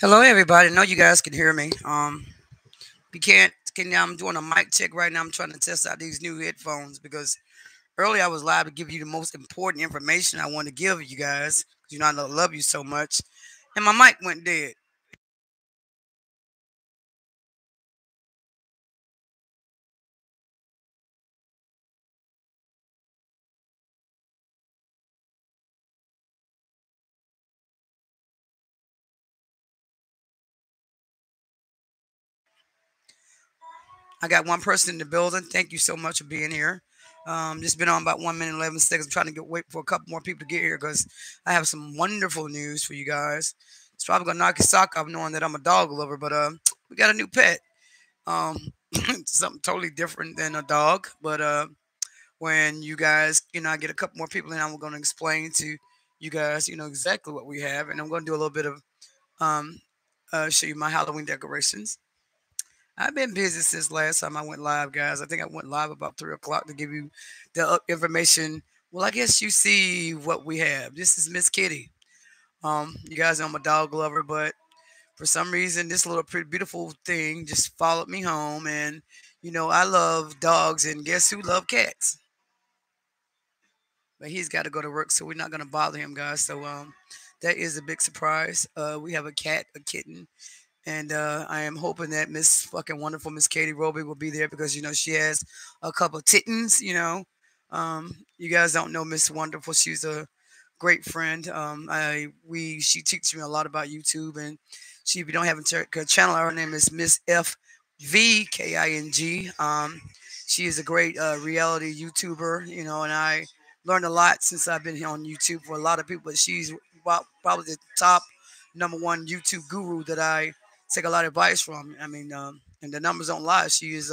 Hello, everybody. I know you guys can hear me. If you can't, I'm doing a mic check right now. I'm trying to test out these new headphones because earlier I was live to give you the most important information I want to give you guys. You know, I love you so much. And my mic went dead. I got one person in the building. Thank you so much for being here. Just been on about 1 minute and 11 seconds. I'm trying to wait for a couple more people to get here because I have some wonderful news for you guys. It's probably going to knock your sock off knowing that I'm a dog lover, but we got a new pet. Something totally different than a dog, but when you guys, you know, I get a couple more people in, I'm going to explain to you guys, you know, exactly what we have, and I'm going to do a little bit of show you my Halloween decorations. I've been busy since last time I went live, guys. I think I went live about 3 o'clock to give you the information. Well, I guess you see what we have. This is Miss Kitty. You guys know I'm a dog lover, but for some reason, this little pretty beautiful thing just followed me home. And, you know, I love dogs, and guess who loves cats? But he's got to go to work, so we're not going to bother him, guys. So that is a big surprise. We have a cat, a kitten. And I am hoping that Miss fucking wonderful Miss Katie Roby will be there because, you know, she has a couple of kittens, you know. You guys don't know Miss Wonderful. She's a great friend. She teaches me a lot about YouTube. And she, if you don't have a channel, her name is Miss FVKING. She is a great reality YouTuber, you know, and I learned a lot since I've been here on YouTube for a lot of people. But she's probably the top #1 YouTube guru that I take a lot of advice from. I mean, and the numbers don't lie. She is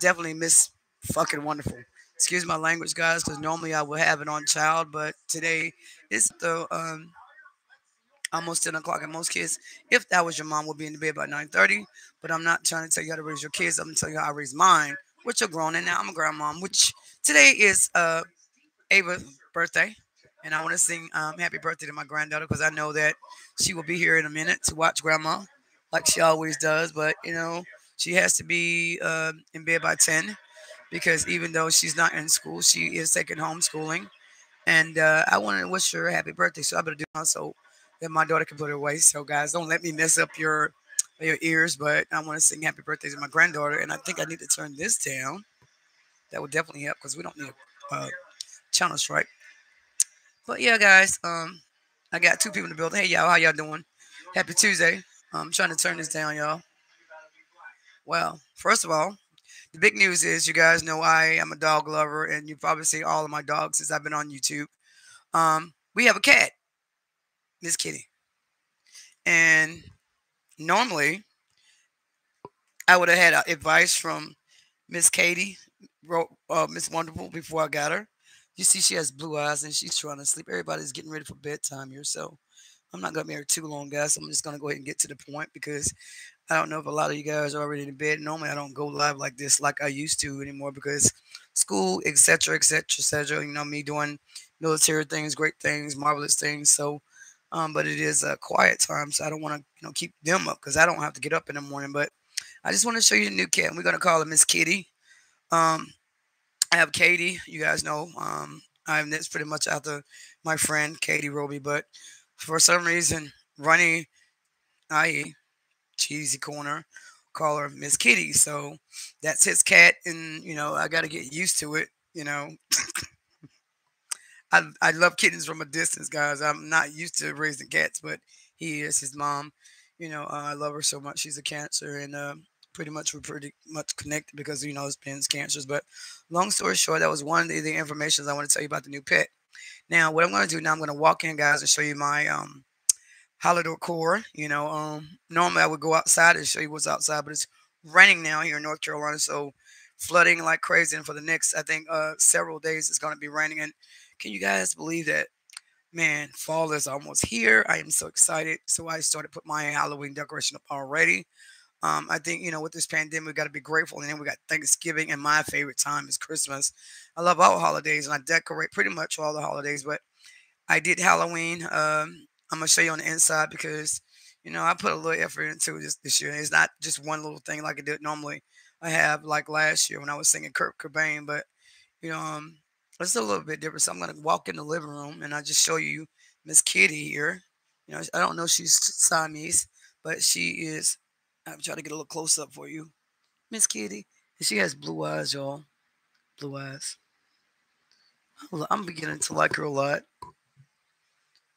definitely Miss fucking wonderful. Excuse my language, guys, because normally I would have it on child, but today it's the almost 10 o'clock, and most kids, if that was your mom, would be in the bed by 9:30. But I'm not trying to tell you how to raise your kids. I'm going to tell you how I raised mine, which are grown, and now I'm a grandmom, which today is Ava's birthday. And I want to sing happy birthday to my granddaughter because I know that she will be here in a minute to watch grandma like she always does. But, you know, she has to be in bed by 10 because even though she's not in school, she is taking homeschooling. And I want to wish her a happy birthday. So I better do it so that my daughter can put it away. So, guys, don't let me mess up your ears. But I want to sing happy birthday to my granddaughter. And I think I need to turn this down. That would definitely help because we don't need a channel strike. But yeah, guys, I got 2 people in the building. Hey, y'all, how y'all doing? Happy Tuesday. I'm trying to turn this down, y'all. Well, first of all, the big news is you guys know I am a dog lover, and you've probably seen all of my dogs since I've been on YouTube. We have a cat, Miss Kitty. And normally, I would have had advice from Miss Katie, Miss Wonderful, before I got her. You see, she has blue eyes, and she's trying to sleep. Everybody's getting ready for bedtime here, so I'm not going to be here too long, guys. So I'm just going to go ahead and get to the point because I don't know if a lot of you guys are already in bed. Normally, I don't go live like this like I used to anymore because school, et cetera, et cetera, et cetera. You know, me doing military things, great things, marvelous things. So, but it is a quiet time, so I don't want to, you know, keep them up because I don't have to get up in the morning. But I just want to show you the new cat, and we're going to call her Miss Kitty. I have Katie, you guys know. That's pretty much after my friend, Katie Roby. But for some reason, Ronnie, i.e. Cheesy Corner, call her Miss Kitty. So that's his cat, and, you know, I got to get used to it, you know. I love kittens from a distance, guys. I'm not used to raising cats, but he is. His mom, you know, I love her so much. She's a Cancer, and we're pretty much connected because, you know, it's been cancers. But long story short, that was one of the information I want to tell you about the new pet. Now, what I'm going to do now, I'm going to walk in, guys, and show you my holiday decor. You know, normally I would go outside and show you what's outside, but it's raining now here in North Carolina, so flooding like crazy. And for the next, I think, several days, it's going to be raining. And can you guys believe that? Man, fall is almost here. I am so excited. So I started putting my Halloween decoration up already. I think, you know, with this pandemic, we got to be grateful. And then we got Thanksgiving, and my favorite time is Christmas. I love all holidays, and I decorate pretty much all the holidays. But I did Halloween. I'm going to show you on the inside because, You know, I put a little effort into this year. It's not just one little thing like I did normally. I have like last year when I was singing Kurt Cobain, but you know, it's a little bit different. So I'm gonna walk in the living room and I just show you Miss Kitty here. You know, I don't know if she's Siamese, but she is. I'm trying to get a little close up for you, Miss Kitty. And she has blue eyes, y'all. Blue eyes. I'm beginning to like her a lot.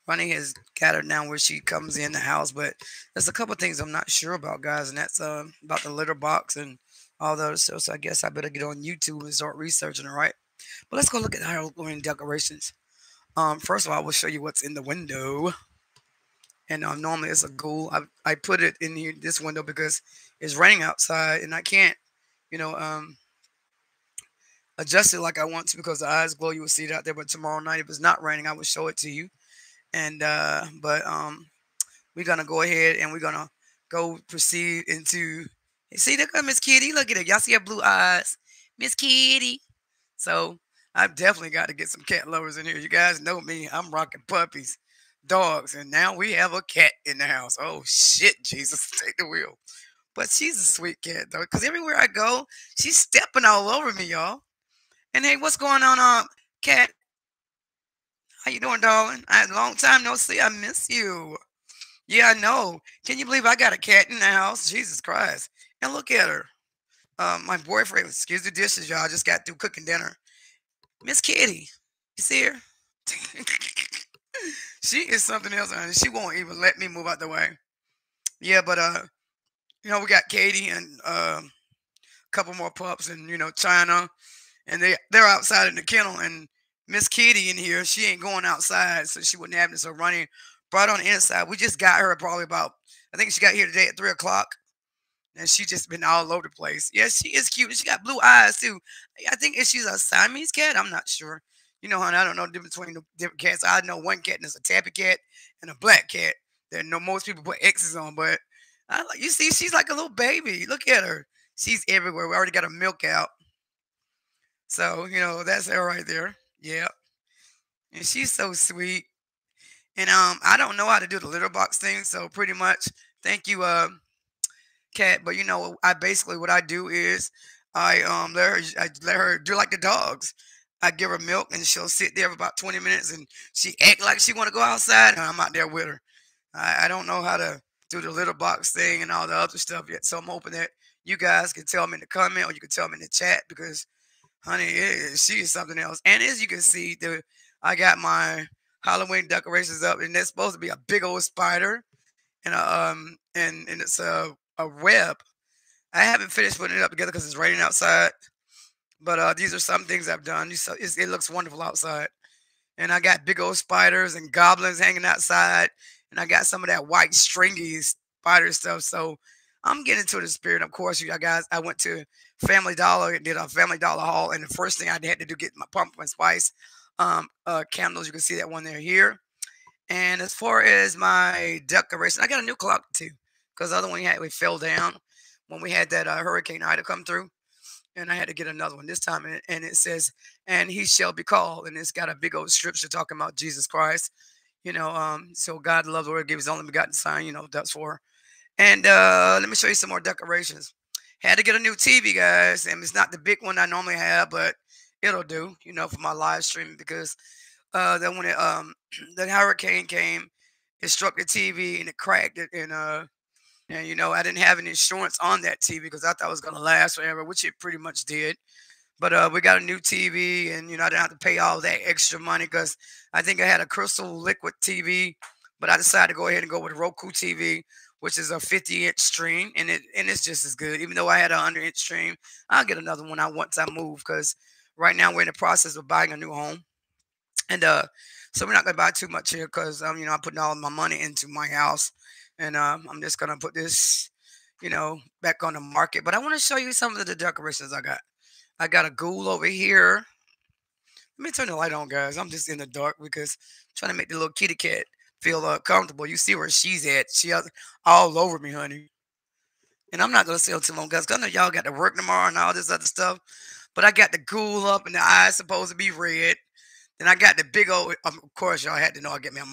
Ronnie has got her down where she comes in the house, but there's a couple of things I'm not sure about, guys, and that's about the litter box and all those. So I guess I better get on YouTube and start researching it, right? But let's go look at Halloween decorations. First of all, I will show you what's in the window. And normally it's a ghoul. I put it in here, this window, because it's raining outside and I can't, you know, adjust it like I want to because the eyes glow. You will see it out there. But tomorrow night, if it's not raining, I will show it to you. And we're gonna go ahead and we're gonna go proceed into. See, look at Miss Kitty. Look at it. Y'all see her blue eyes, Miss Kitty. So I've definitely got to get some cat lovers in here. You guys know me. I'm rocking puppies, dogs, and now we have a cat in the house. Oh shit, Jesus, take the wheel. But she's a sweet cat though, because everywhere I go, she's stepping all over me, y'all. And hey, what's going on, cat? How you doing, darling? Long time no see. I miss you. Yeah, I know. Can you believe I got a cat in the house? Jesus Christ. And look at her. My boyfriend, excuse the dishes, y'all. Just got through cooking dinner. Miss Kitty. You see her? She is something else. And she won't even let me move out the way. Yeah, but, you know, we got Katie and a couple more pups and, you know, China. And they're outside in the kennel and Miss Kitty in here, she ain't going outside, so she wouldn't have this. So Ronnie brought on the inside. We just got her probably about, I think she got here today at 3 o'clock, and she just been all over the place. Yeah, she is cute, and she got blue eyes, too. I think if she's a Siamese cat, I'm not sure. You know, honey, I don't know the difference between the different cats. I know one cat, and it's a tabby cat and a black cat. That no most people put X's on, but I, you see, she's like a little baby. Look at her. She's everywhere. We already got her milk out. So, you know, that's her right there. Yeah, and she's so sweet. And I don't know how to do the litter box thing, so pretty much, thank you, Cat. But you know, I basically what I do is I let her do like the dogs. I give her milk, and she'll sit there for about 20 minutes, and she act like she want to go outside, and I'm out there with her. I don't know how to do the litter box thing and all the other stuff yet, so I'm hoping that you guys can tell me in the comment or you can tell me in the chat because. Honey, she is something else. And as you can see, I got my Halloween decorations up, and there's supposed to be a big old spider, and it's a web. I haven't finished putting it up together because it's raining outside. But these are some things I've done. So it looks wonderful outside, and I got big old spiders and goblins hanging outside, and I got some of that white stringy spider stuff. So. I'm getting into the spirit. Of course, you guys, I went to Family Dollar and did a Family Dollar haul. And the first thing I had to do, get my pumpkin spice candles. You can see that one there here. And as far as my decoration, I got a new clock too. Because the other one we fell down when we had that Hurricane Ida come through. And I had to get another one this time. And it says, and he shall be called. And it's got a big old scripture talking about Jesus Christ. You know, so God loves the world, gave his only begotten son, you know, that's for her. And let me show you some more decorations. Had to get a new TV, guys. And it's not the big one I normally have, but it'll do, you know, for my live stream. Because then when the hurricane came, it struck the TV and it cracked it. And you know, I didn't have any insurance on that TV because I thought it was going to last forever, which it pretty much did. But we got a new TV and, you know, I didn't have to pay all that extra money because I think I had a crystal liquid TV. But I decided to go ahead and go with a Roku TV, which is a 50-inch stream, and it's just as good. Even though I had a 100-inch stream, I'll get another one once I move because right now we're in the process of buying a new home. And so we're not going to buy too much here because, you know, I'm putting all my money into my house. And I'm just going to put this, you know, back on the market. But I want to show you some of the decorations I got. I got a ghoul over here. Let me turn the light on, guys. I'm just in the dark because I'm trying to make the little kitty cat feel comfortable. You see where she's at. She's all over me, honey. And I'm not going to sell too long, guys. I know y'all got to work tomorrow and all this other stuff. But I got the ghoul up and the eyes supposed to be red. Then I got the big old, of course, y'all had to know I get my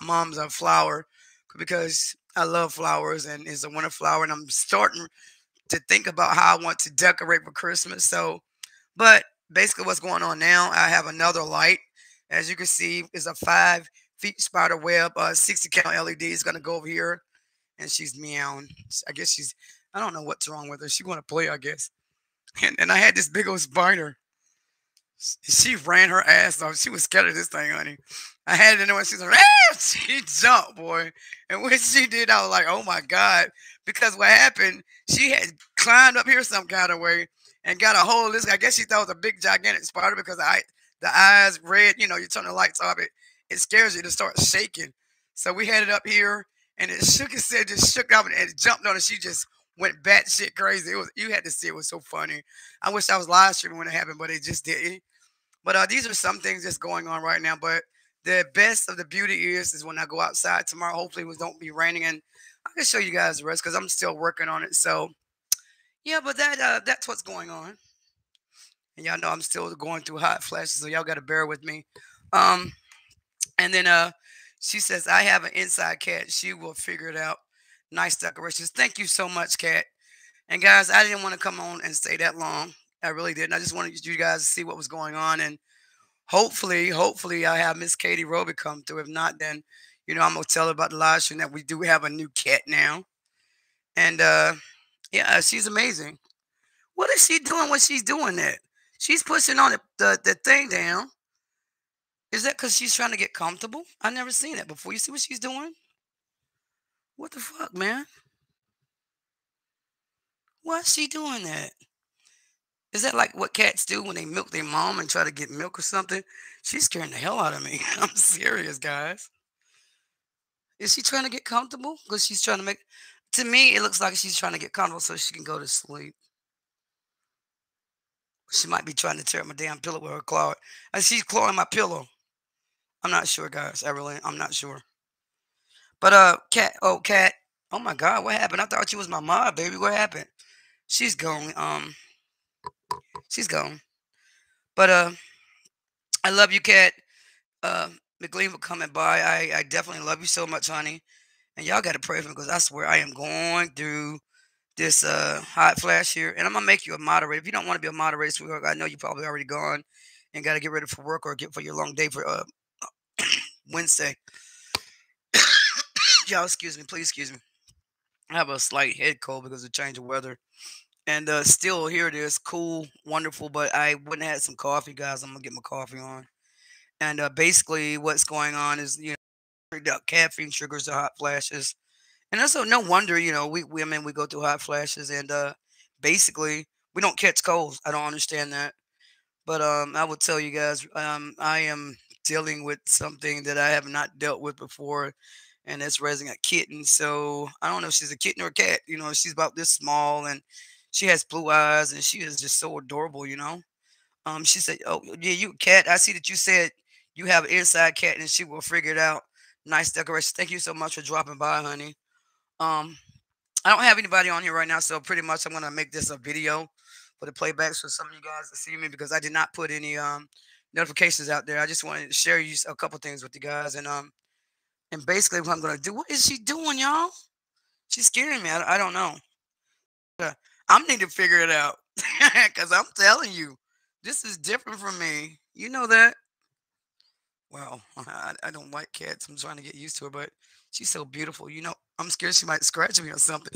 mom's a flower because I love flowers, and it's a winter flower, and I'm starting to think about how I want to decorate for Christmas. So, but basically what's going on now, I have another light. As you can see, it's a 5 feet spider web, 60 count LED is going to go over here, and she's meowing. I guess she's, I don't know what's wrong with her. She want to play, I guess. And I had this big old spider. She ran her ass off. She was scared of this thing, honey. I had it in there when she was like, ah! She jumped, boy. And when she did, I was like, oh my God. Because what happened, she had climbed up here some kind of way and got a hold of this. I guess she thought it was a big, gigantic spider because the eyes red. You know, you turn the lights off, it scares you to start shaking. So we had it up here, and it shook itself, just shook up, and it jumped on it. She just went batshit crazy. It was, you had to see, it was so funny. I wish I was live streaming when it happened, but it just didn't. But these are some things that's going on right now. But the best of the beauty is when I go outside tomorrow. Hopefully it don't be raining, and I can show you guys the rest because I'm still working on it. So yeah, but that's what's going on. And y'all know I'm still going through hot flashes, so y'all gotta bear with me. And then she says, I have an inside cat. She will figure it out. Nice decorations. Thank you so much, Kat. And guys, I didn't want to come on and stay that long. I really didn't. I just wanted you guys to see what was going on. And hopefully I have Miss Katie Roby come through. If not, then, you know, I'm going to tell her about the live stream that we do have a new cat now. And, yeah, she's amazing. What is she doing when she's doing that? She's pushing on the thing down. Is that because she's trying to get comfortable? I've never seen that before. You see what she's doing? What the fuck, man? Why is she doing that? Is that like what cats do when they milk their mom and try to get milk or something? She's scaring the hell out of me. I'm serious, guys. Is she trying to get comfortable? Because she's trying to make... To me, it looks like she's trying to get comfortable so she can go to sleep. She might be trying to tear up my damn pillow with her claw. She's clawing my pillow. I'm not sure, guys. I'm not sure. But, Cat, oh my God, what happened? I thought you was my mom, baby. What happened? She's gone. She's gone. But, I love you, Cat. McLean for coming by. I definitely love you so much, honey. And y'all got to pray for me because I swear I am going through this, hot flash here. And I'm going to make you a moderator. If you don't want to be a moderator, sweetheart, I know you're probably already gone and got to get ready for work or get for your long day for, Wednesday. Y'all, excuse me, please excuse me. I have a slight head cold because of the change of weather. And still, here it is. Cool, wonderful, but I wouldn't have had some coffee, guys. I'm going to get my coffee on. And basically, what's going on is, you know, caffeine triggers the hot flashes. And also, no wonder, you know, we go through hot flashes. And basically, we don't catch colds. I don't understand that. But I will tell you guys, I am dealing with something that I have not dealt with before. And that's raising a kitten. So I don't know if she's a kitten or a cat. You know, she's about this small and she has blue eyes and she is just so adorable, you know. She said, oh, yeah, you cat. I see that you said you have an inside cat and she will figure it out. Nice decoration. Thank you so much for dropping by, honey. I don't have anybody on here right now. So pretty much I'm going to make this a video for the playbacks for some of you guys to see me because I did not put any notifications out there. I just wanted to share you a couple things with you guys. And basically what I'm going to do, what is she doing, y'all? She's scaring me. I don't know. I need to figure it out because I'm telling you, this is different from me. You know that? Well, I don't like cats. I'm trying to get used to her, but she's so beautiful. You know, I'm scared she might scratch me or something.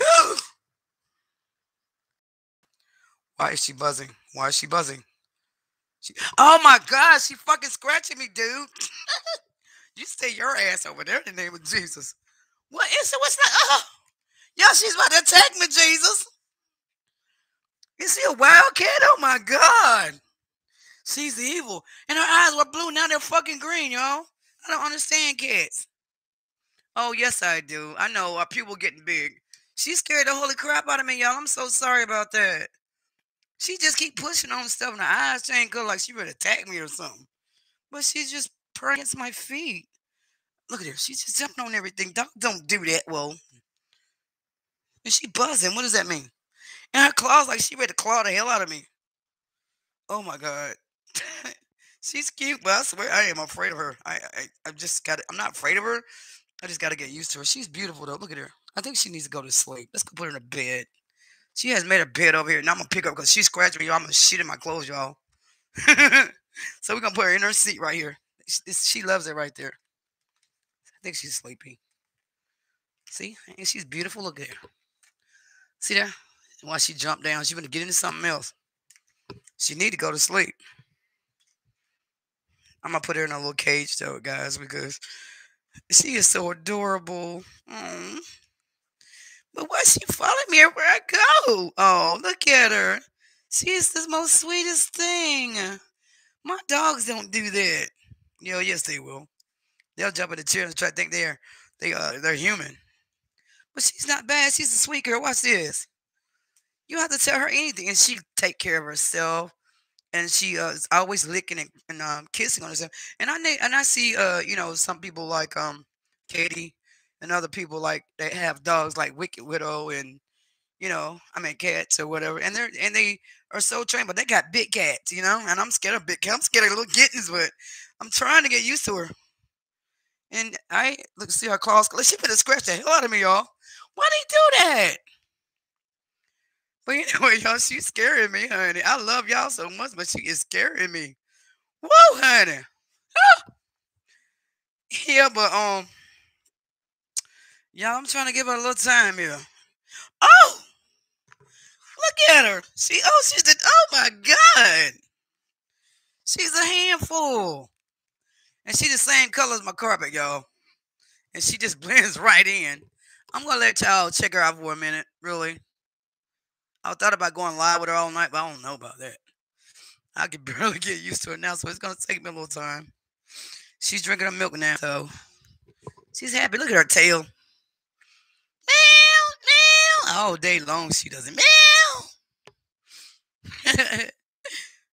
Why is she buzzing? Why is she buzzing? Oh, my God. She fucking scratching me, dude. You stay your ass over there in the name of Jesus. What is it? What's that? Oh, y'all, she's about to attack me, Jesus. Is she a wild cat? Oh, my God. She's evil. And her eyes were blue. Now they're fucking green, y'all. I don't understand cats. Oh, yes, I do. I know. Our pupil getting big. She scared the holy crap out of me, y'all. I'm so sorry about that. She just keep pushing on stuff, and her eyes ain't good like she would attack me or something. But she's just against my feet. Look at her. She's just jumping on everything. Don't do that. Well, and she buzzing. What does that mean? And her claws, like she ready to claw the hell out of me. Oh my God. She's cute, but I swear I am afraid of her. I'm not afraid of her. I just got to get used to her. She's beautiful though. Look at her. I think she needs to go to sleep. Let's go put her in a bed. She has made a bed over here, and I'm going to pick her because she's scratching me. I'm going to shit in my clothes, y'all. So we're going to put her in her seat right here. She loves it right there. I think she's sleepy. See? And she's beautiful. Look at her. See there? While she jumped down, she's going to get into something else. She need to go to sleep. I'm going to put her in a little cage, though, guys, because she is so adorable. Mm. But why is she following me everywhere I go? Oh, look at her. She is the most sweetest thing. My dogs don't do that. You know, yes, they will. They'll jump in the chair and try to think they're human. But she's not bad. She's a sweet girl. Watch this. You don't have to tell her anything, and she take care of herself. And she is always licking and kissing on herself. And I see, you know, some people like Katie and other people like they have dogs like Wicked Widow and, you know, I mean cats or whatever. And they are so trained, but they got big cats, you know. And I'm scared of big cats. I'm scared of little kittens, but I'm trying to get used to her. And I look see her claws. She better scratch the hell out of me, y'all. Why do they do that? But anyway, y'all, she's scaring me, honey. I love y'all so much, but she is scaring me. Whoa, honey. Oh. Yeah, but, y'all, I'm trying to give her a little time here. Oh! Look at her. Oh my God. She's a handful. And she's the same color as my carpet, y'all. And she just blends right in. I'm going to let y'all check her out for a minute, really. I thought about going live with her all night, but I don't know about that. I can barely get used to her now, so it's going to take me a little time. She's drinking her milk now, so she's happy. Look at her tail. Meow, meow. All day long, she doesn't meow.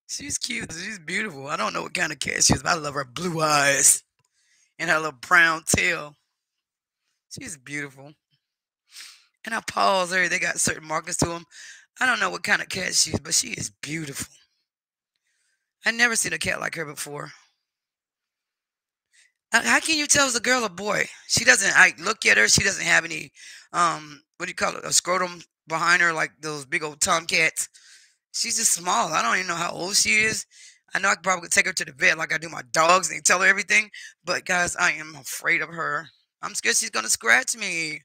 She's cute. She's beautiful. I don't know what kind of cat she is, but I love her blue eyes and her little brown tail. She's beautiful. And her paws, they got certain markings to them. I don't know what kind of cat she is, but she is beautiful. I never seen a cat like her before. How can you tell it's a girl or boy? She doesn't, I look at her, she doesn't have any, what do you call it, a scrotum behind her, like those big old tomcats. She's just small. I don't even know how old she is. I know I could probably take her to the vet like I do my dogs and tell her everything. But guys, I am afraid of her. I'm scared she's going to scratch me.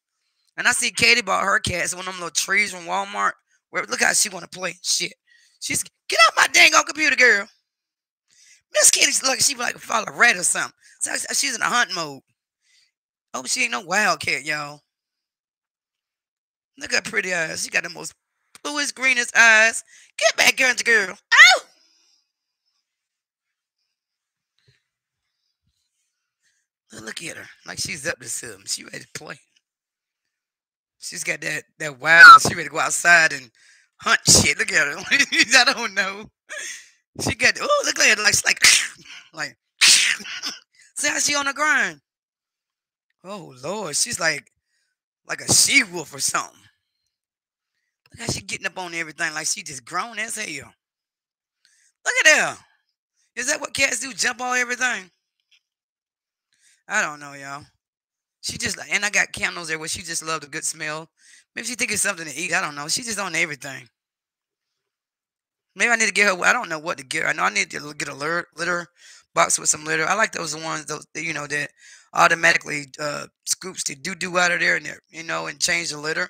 And I see Katie bought her cats, one of them little trees from Walmart. Where look how she want to play. Shit. She's, get out my dang old computer, girl. Miss Katie's lucky she like follow a rat or something. So she's in a hunt mode. Oh, she ain't no wildcat, y'all. Look at her pretty eyes. She got the most bluest, greenest eyes. Get back, girl. Oh! Look at her. Like she's up to something. She ready to play. She's got that wild. She ready to go outside and hunt shit. Look at her. I don't know. She got, oh, look at her. Like see how she on the grind. Oh, Lord. She's like a she-wolf or something. Look how she getting up on everything. Like she just grown as hell. Look at her. Is that what cats do? Jump on everything? I don't know, y'all. She just, and I got candles there where she just loved a good smell. Maybe she think it's something to eat. I don't know. She's just on everything. Maybe I need to get her, I don't know what to get her. I know I need to get a litter box with some litter. I like those ones, those, you know, that automatically scoops the doo-doo out of there and, you know, and change the litter.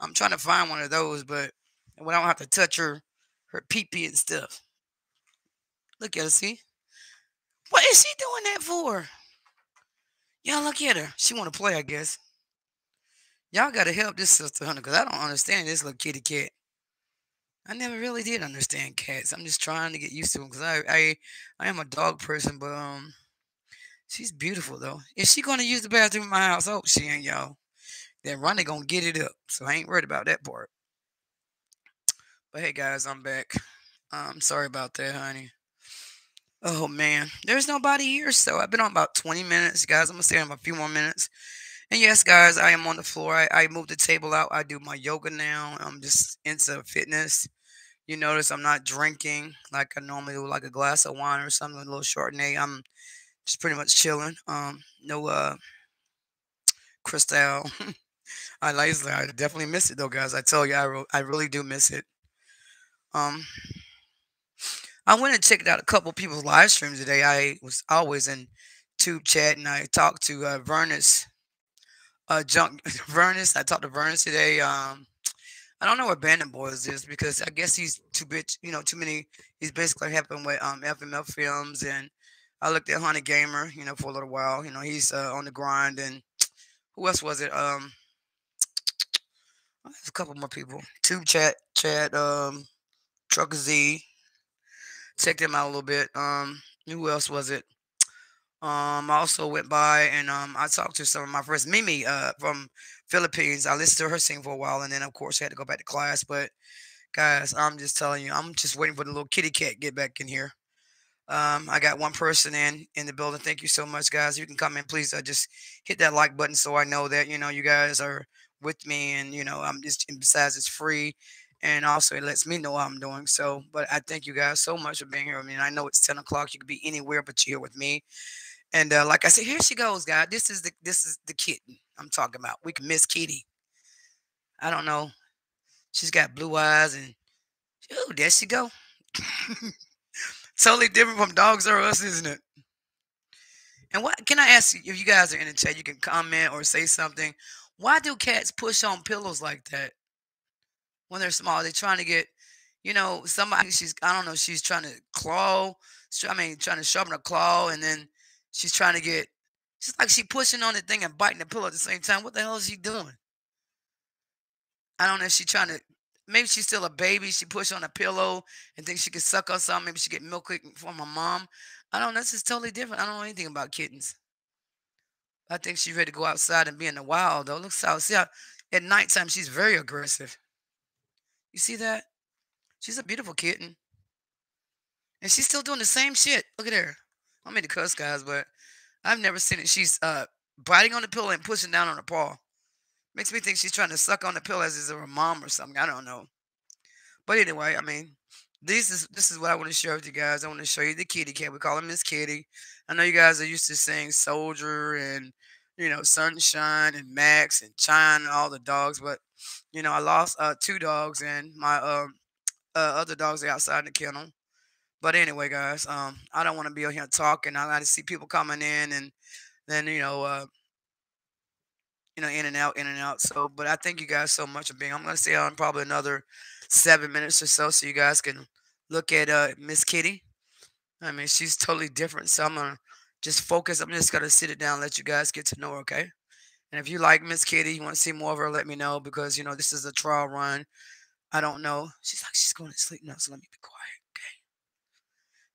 I'm trying to find one of those, but I don't have to touch her pee-pee and stuff. Look at her, see? What is she doing that for? Y'all look at her. She want to play, I guess. Y'all got to help this sister, honey, because I don't understand this little kitty cat. I never really did understand cats. I'm just trying to get used to them because I am a dog person, but she's beautiful, though. Is she going to use the bathroom in my house? Oh, she ain't, y'all. Then Ronnie going to get it up, so I ain't worried about that part. But, hey, guys, I'm back. I'm sorry about that, honey. Oh, man. There's nobody here, so I've been on about 20 minutes, guys. I'm going to stay on about a few more minutes. And, yes, guys, I am on the floor. I moved the table out. I do my yoga now. I'm just into fitness. You notice I'm not drinking like I normally do, like a glass of wine or something, a little Chardonnay. I'm just pretty much chilling. No Cristal. I definitely miss it though, guys. I tell you, I really do miss it. I went and checked out a couple people's live streams today. I was always in Tube Chat, and I talked to Vernus. Vernus. I talked to Vernus today. I don't know what Bandit Boys is, because I guess he's too many. He's basically helping with FML Films, and I looked at Honey Gamer, for a little while. He's on the grind, and who else was it? There's a couple more people. Tube Chat, Trucker Z. Check them out a little bit. Who else was it? I also went by and I talked to some of my friends. Mimi from Philippines. I listened to her sing for a while, and then of course I had to go back to class. But guys, I'm just telling you, I'm just waiting for the little kitty cat to get back in here. I got one person in the building. Thank you so much, guys. You can come in, please. Just hit that like button so I know that you guys are with me, and I'm just, and besides, it's free. And also, it lets me know how I'm doing. So, but I thank you guys so much for being here. I mean, I know it's 10 o'clock. You could be anywhere, but you're here with me. And like I said, here she goes, guys. This is the kitten I'm talking about. We can miss Kitty. I don't know. She's got blue eyes, and oh, there she go. Totally different from Dogs Are Us, isn't it? And what can I ask you? If you guys are in the chat, you can comment or say something. Why do cats push on pillows like that? When they're small, they're trying to get, somebody. She's trying to claw. Trying to sharpen her claw, and then she's trying to get. It's like she's pushing on the thing and biting the pillow at the same time. What the hell is she doing? I don't know if she's trying to. Maybe she's still a baby. She pushed on a pillow and thinks she could suck on something. Maybe she get milk from her mom. I don't know. This is totally different. I don't know anything about kittens. I think she's ready to go outside and be in the wild, though. See how at nighttime she's very aggressive. You see that? She's a beautiful kitten. And she's still doing the same shit. Look at her. I mean to cuss, guys, but I've never seen it. She's biting on the pillow and pushing down on her paw. Makes me think she's trying to suck on the pillow as is her mom or something. I don't know. But anyway, I mean, this is what I want to share with you guys. I want to show you the kitty cat. We call him Miss Kitty. I know you guys are used to saying Soldier and, Sunshine and Max and China, all the dogs, but I lost 2 dogs, and my other dogs are outside the kennel. But anyway, guys, I don't want to be on here talking. I like to see people coming in, and then in and out. So, but I thank you guys so much for being. I'm gonna stay on probably another 7 minutes or so you guys can look at Miss Kitty. I mean, she's totally different. So I'm gonna just focus. I'm just gonna sit it down, and let you guys get to know her, okay? And if you like Miss Kitty, you want to see more of her, let me know, because, this is a trial run. I don't know. She's going to sleep now, so let me be quiet, okay?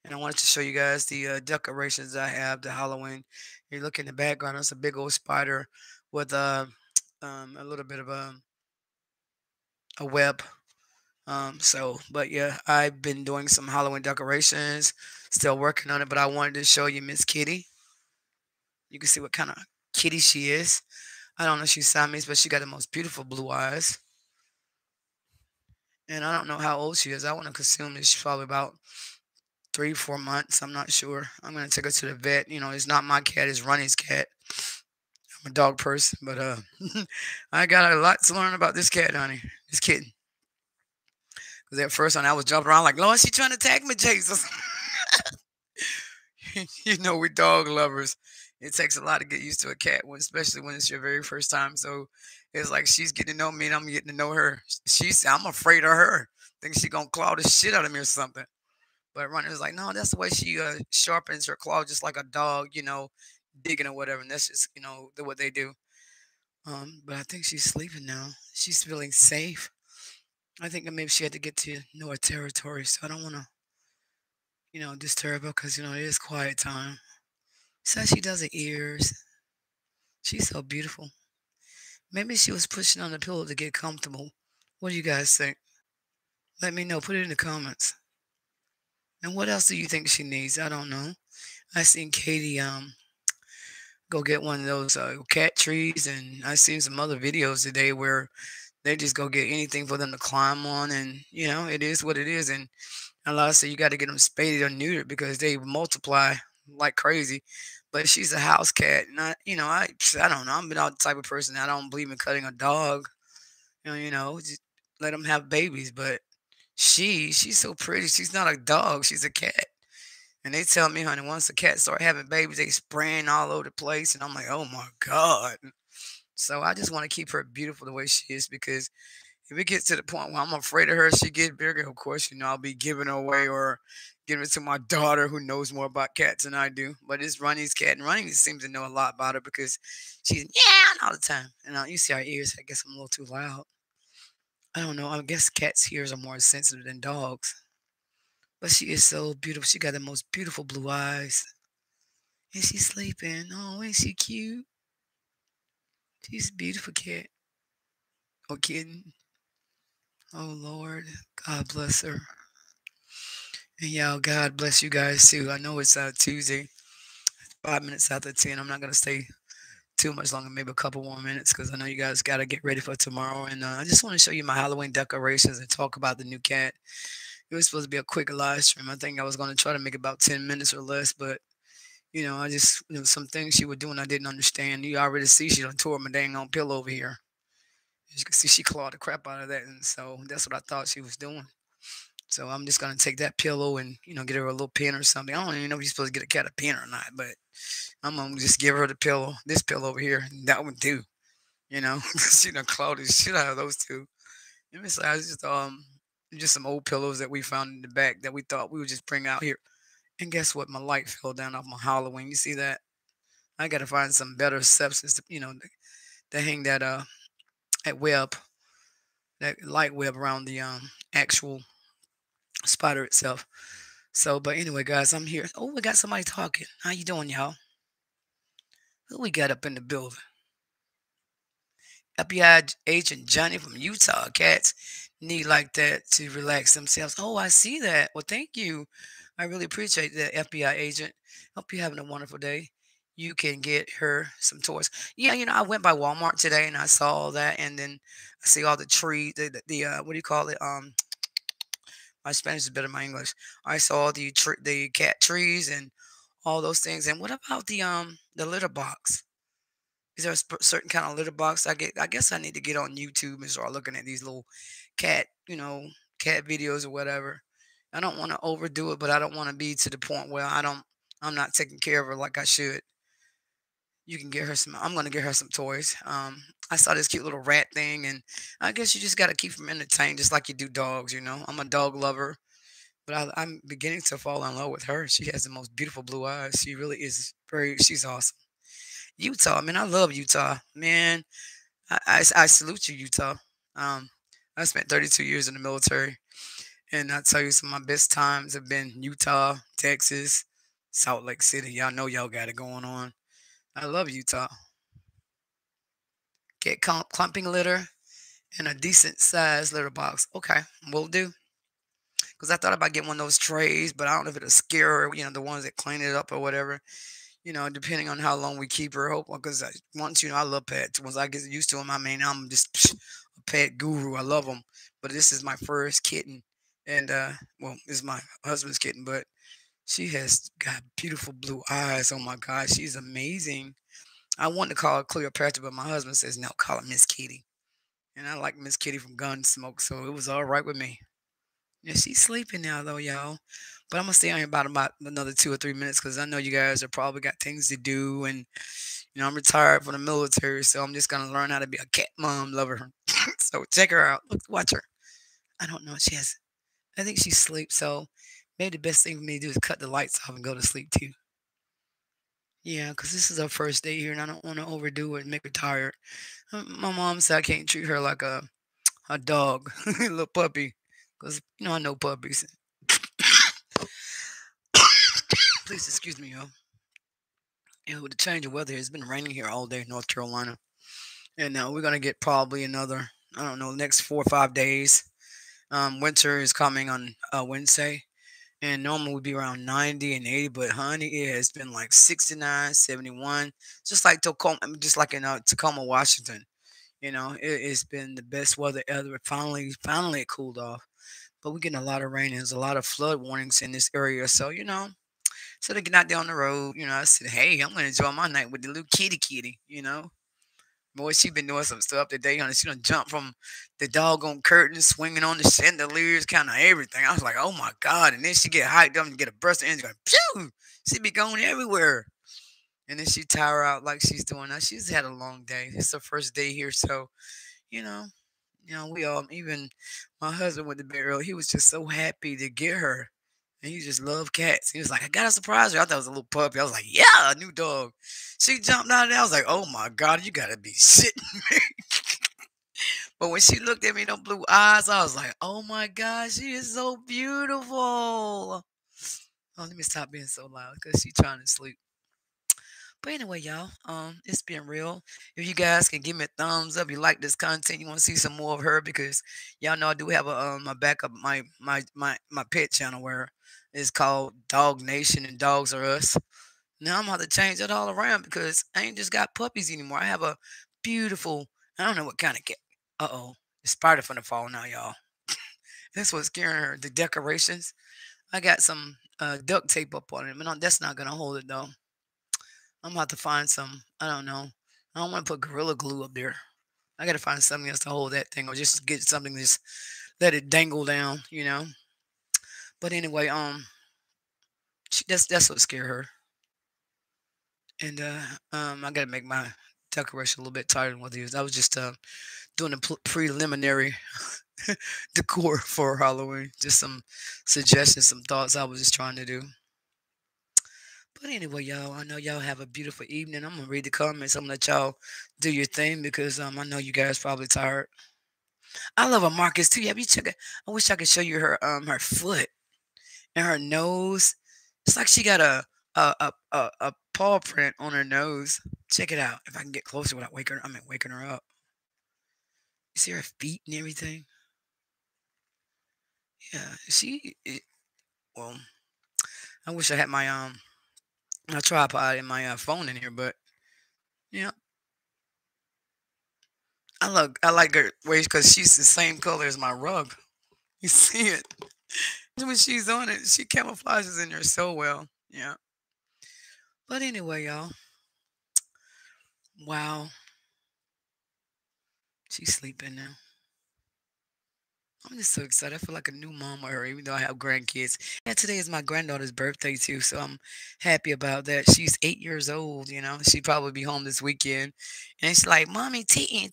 And I wanted to show you guys the decorations I have, the Halloween. You look in the background, it's a big old spider with a little bit of a web. But yeah, I've been doing some Halloween decorations, still working on it, but I wanted to show you Miss Kitty. You can see what kind of kitty she is. I don't know if she's Siamese, but she got the most beautiful blue eyes. And I don't know how old she is. I want to assume that she's probably about 3 or 4 months. I'm not sure. I'm going to take her to the vet. It's not my cat. It's Ronnie's cat. I'm a dog person, but I got a lot to learn about this cat, honey. This kitten. Because at first, when I was jumping around like, Lord, she trying to attack me, Jesus. We're dog lovers. It takes a lot to get used to a cat, especially when it's your very first time. So it's like she's getting to know me and I'm getting to know her. I'm afraid of her. Think she's going to claw the shit out of me or something. But Ronnie's like, no, that's the way she sharpens her claw, just like a dog, digging or whatever. And that's just, what they do. But I think she's sleeping now. She's feeling safe. I think maybe she had to get to know her territory. So I don't want to, disturb her because, it is quiet time. So she does her ears. She's so beautiful. Maybe she was pushing on the pillow to get comfortable. What do you guys think? Let me know. Put it in the comments. And what else do you think she needs? I don't know. I seen Katie go get one of those cat trees, and I seen some other videos today where they just go get anything for them to climb on, and it is what it is. And a lot of say you got to get them spaded or neutered because they multiply like crazy. But she's a house cat, and I don't know. I'm the type of person I don't believe in cutting a dog. You know, just let them have babies. But she's so pretty. She's not a dog. She's a cat. And they tell me, honey, once the cats start having babies, they spraying all over the place. And I'm like, oh my God. So I just want to keep her beautiful the way she is, because if it gets to the point where I'm afraid of her, she gets bigger, of course, I'll be giving her away or giving it to my daughter who knows more about cats than I do. But it's Ronnie's cat, and Ronnie seems to know a lot about her because she's meowing all the time. And you see our ears. I guess I'm a little too loud. I don't know. I guess cats' ears are more sensitive than dogs. But she is so beautiful. She got the most beautiful blue eyes. And she's sleeping. Oh, ain't she cute? She's a beautiful cat. Or kitten. Oh, Lord. God bless her. And, y'all, God bless you guys, too. I know it's Tuesday, 5 minutes after 10. I'm not going to stay too much longer, maybe a couple more minutes, because I know you guys got to get ready for tomorrow. And I just want to show you my Halloween decorations and talk about the new cat. It was supposed to be a quick live stream. I think I was going to try to make about 10 minutes or less, but, I just, some things she was doing I didn't understand. You already see she done tore my dang on pillow over here. As you can see, she clawed the crap out of that, and so that's what I thought she was doing. So I'm just going to take that pillow and, get her a little pin or something. I don't even know if you're supposed to get a cat a pin or not, but I'm going to just give her the pillow, this pillow over here, and that one too, She done clawed the shit out of those two. And it's like, just some old pillows that we found in the back that we thought we would just bring out here. And guess what? My light fell down off my Halloween. You see that? I got to find some better substance, to hang that light web around the actual spider itself. So, but anyway, guys, I'm here. Oh, we got somebody talking. How you doing, y'all? Who we got up in the building? FBI agent Johnny from Utah. Cats need like that to relax themselves. Oh, I see that. Well, thank you. I really appreciate that, FBI agent. Hope you're having a wonderful day. You can get her some toys. Yeah, I went by Walmart today and I saw all that, and then I see all the tree, what do you call it? My Spanish is better than my English. I saw the cat trees and all those things. And what about the litter box? Is there a certain kind of litter box? I guess I need to get on YouTube and start looking at these little cat, cat videos or whatever. I don't want to overdo it, but I don't want to be to the point where I'm not taking care of her like I should. You can get her some. I'm gonna get her some toys. I saw this cute little rat thing, and I guess you just gotta keep them entertained, just like you do dogs. I'm a dog lover, but I'm beginning to fall in love with her. She has the most beautiful blue eyes. She really is very. She's awesome. Utah, man, I love Utah, man. I salute you, Utah. I spent 32 years in the military, and I tell you, some of my best times have been Utah, Texas, Salt Lake City. Y'all know y'all got it going on. I love Utah. Get clumping litter and a decent sized litter box. Okay, will do. Because I thought about getting one of those trays, but I don't know if it'll scare her, the ones that clean it up or whatever. Depending on how long we keep her. Because once, I love pets. Once I get used to them, I mean, I'm just a pet guru. I love them. But this is my first kitten. And, well, it's my husband's kitten, but she has got beautiful blue eyes. Oh, my God. She's amazing. I wanted to call her Cleopatra, but my husband says, no, call her Miss Kitty. And I like Miss Kitty from Gunsmoke, so it was all right with me. Yeah, she's sleeping now, though, y'all. But I'm going to stay on here about another 2 or 3 minutes because I know you guys have probably got things to do. And, I'm retired from the military, so I'm just going to learn how to be a cat mom lover. So check her out. Look, watch her. I don't know. I think she sleeps, so. Maybe the best thing for me to do is cut the lights off and go to sleep, too. Yeah, because this is our first day here, and I don't want to overdo it and make her tired. My mom said I can't treat her like a dog, a little puppy, because, I know puppies. Please excuse me, y'all. And with the change of weather, it's been raining here all day in North Carolina. And now we're going to get probably another, I don't know, next 4 or 5 days. Winter is coming on Wednesday. And normally would be around 90 and 80, but honey, it has been like 69, 71, just like in Tacoma, Washington. It's been the best weather ever. Finally, it cooled off. But we're getting a lot of rain. There's a lot of flood warnings in this area, so So they get out there on the road. You know, I said, hey, I'm going to enjoy my night with the little kitty, you know. Boy, she been doing some stuff today, honey. She done jumped from the doggone curtains, swinging on the chandeliers, kind of everything. I was like, oh, my God. And then she get hyped up and get a burst of energy. Going, pew! She be going everywhere. And then she tire out like she's doing now. She's had a long day. It's her first day here. So, you know, we all, even my husband went to bed early. He was just so happy to get her. And he just loved cats. He was like, I got to surprise her. I thought it was a little puppy. I was like, yeah, a new dog. She jumped out of there. I was like, oh, my God, you got to be shitting me. But when she looked at me in those blue eyes, I was like, oh, my God, she is so beautiful. Oh, let me stop being so loud because she's trying to sleep. But anyway, y'all, it's been real. If you guys can give me a thumbs up, you like this content, you want to see some more of her, because y'all know I do have a backup, my pet channel where it's called Dog Nation and Dogs Are Us. Now I'm going to change it all around because I ain't just got puppies anymore. I have a beautiful, I don't know what kind of cat. Uh-oh, the spider finna fall now, y'all. That's what's scaring her, the decorations. I got some duct tape up on it, but no, that's not going to hold it, though. I'm about to find some, I don't know. I don't want to put Gorilla Glue up there. I got to find something else to hold that thing, or just get something that's, let it dangle down, you know. But anyway, that's what scared her. And I got to make my decoration a little bit tighter than what it is. I was just doing a preliminary decor for Halloween. Just some suggestions, some thoughts I was just trying to do. But anyway, y'all, I know y'all have a beautiful evening. I'm going to read the comments. I'm going to let y'all do your thing because I know you guys probably tired. I love a Marcus, too. Yeah, you check it. I wish I could show you her foot and her nose. It's like she got a paw print on her nose. Check it out. If I can get closer without waking her up. You see her feet and everything? Yeah, well, I wish I had my tripod and my phone in here, but yeah, I like her waist because she's the same color as my rug. You see it when she's on it; she camouflages in there so well. Yeah, but anyway, y'all. Wow, she's sleeping now. I'm just so excited. I feel like a new mom with her, even though I have grandkids. And today is my granddaughter's birthday, too, so I'm happy about that. She's 8 years old, you know. She'll probably be home this weekend. And she's like, Mommy, tittin',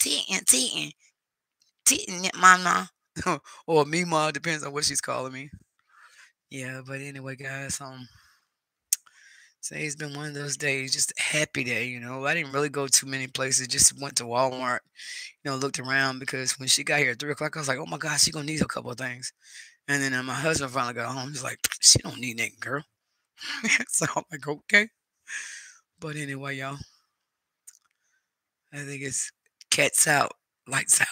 mama. Or me, ma, depends on what she's calling me. Yeah, but anyway, guys, today's been one of those days, just a happy day, you know. I didn't really go too many places, just went to Walmart, you know, looked around because when she got here at 3 o'clock, I was like, oh my God, she's gonna need a couple of things. And then my husband finally got home. He's like, she don't need that, girl. So I'm like, okay. But anyway, y'all, I think it's cats out, lights out.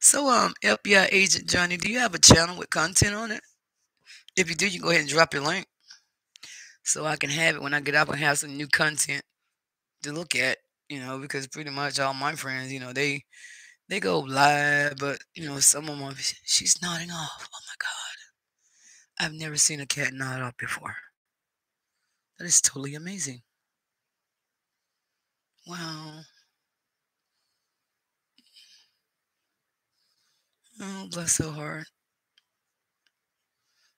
So FBI agent Johnny, do you have a channel with content on it? If you do, you can go ahead and drop your link so I can have it when I get up and have some new content to look at, you know, because pretty much all my friends, you know, they go live, but, you know, some of them, she's nodding off. Oh, my God. I've never seen a cat nod off before. That is totally amazing. Wow. Oh, bless her heart.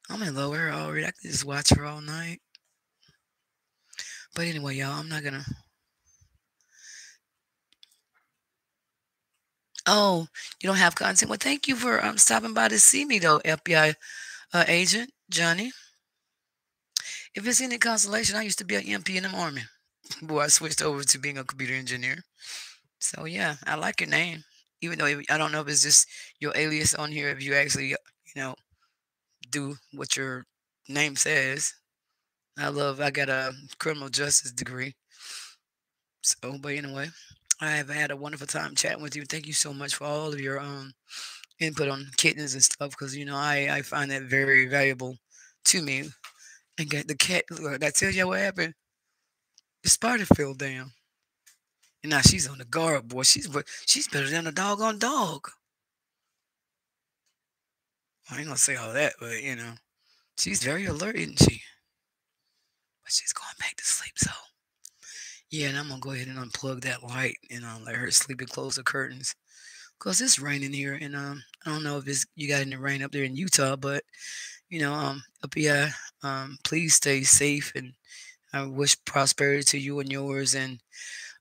I'm in love with her already. I can just watch her all night. But anyway, y'all, I'm not going to. Oh, you don't have content? Well, thank you for stopping by to see me, though, FBI agent Johnny. If it's any consolation, I used to be an MP in the Army. Boy, I switched over to being a computer engineer. So, yeah, I like your name. Even though I don't know if it's just your alias on here, if you actually, you know, do what your name says. I got a criminal justice degree. So, but anyway, I have had a wonderful time chatting with you. Thank you so much for all of your input on kittens and stuff, because, you know, I find that very valuable to me. And got the cat, look, I tell you what happened. The spider fell down. And now she's on the guard, boy. She's better than a doggone dog. I ain't gonna say all that, but, you know, She's very alert, isn't she? But she's going back to sleep, so. Yeah, and I'm going to go ahead and unplug that light and let her sleep and close the curtains. Because it's raining here, and I don't know if it's, you got any rain up there in Utah, but, you know, up here, please stay safe, and I wish prosperity to you and yours. And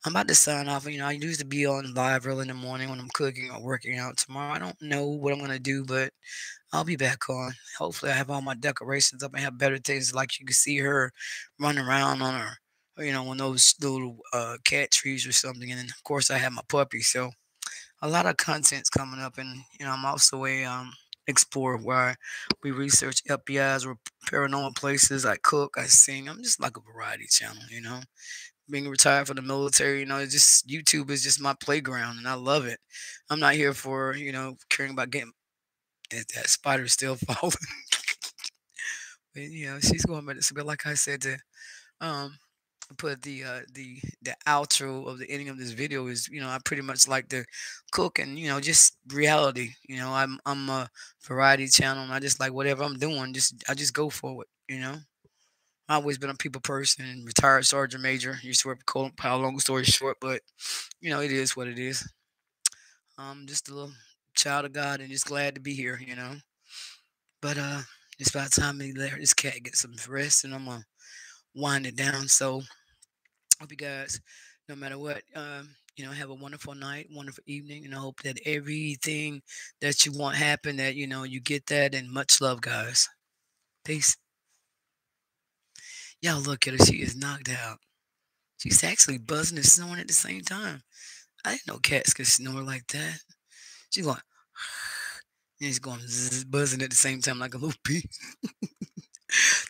I'm about to sign off. You know, I used to be on live early in the morning when I'm cooking or working out. Tomorrow, I don't know what I'm going to do, but I'll be back on. Hopefully, I have all my decorations up and have better things. Like you can see her running around on her, you know, on those little cat trees or something. And then, of course, I have my puppy. So a lot of content's coming up. And, you know, I'm also a explorer where we research FBIs or paranormal places. I cook, I sing. I'm just like a variety channel, you know. Being retired from the military, you know, it's just YouTube is just my playground, and I love it. I'm not here for, you know, caring about getting that spider still falling. But, you know, she's going back to sleep. Like I said, to put the outro of the ending of this video is, you know, I pretty much like to cook and, you know, just reality. You know, I'm a variety channel, and I just like whatever I'm doing. I just go for it, you know. I've always been a people person, retired sergeant major. You swear, long story short, but, you know, it is what it is. I'm just a little child of God and just glad to be here, you know. But it's about time we let this cat get some rest, and I'm going to wind it down. So hope you guys, no matter what, you know, have a wonderful night, wonderful evening, and I hope that everything that you want happen, that, you know, you get that, and much love, guys. Peace. Y'all look at her. She is knocked out. She's actually buzzing and snoring at the same time. I didn't know cats could snore like that. She's going, and she's going buzzing at the same time like a little bee.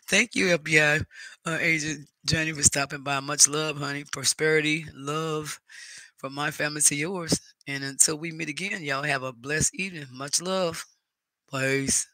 Thank you, FBI agent Johnny, for stopping by. Much love, honey. Prosperity, love from my family to yours. And until we meet again, y'all have a blessed evening. Much love. Peace.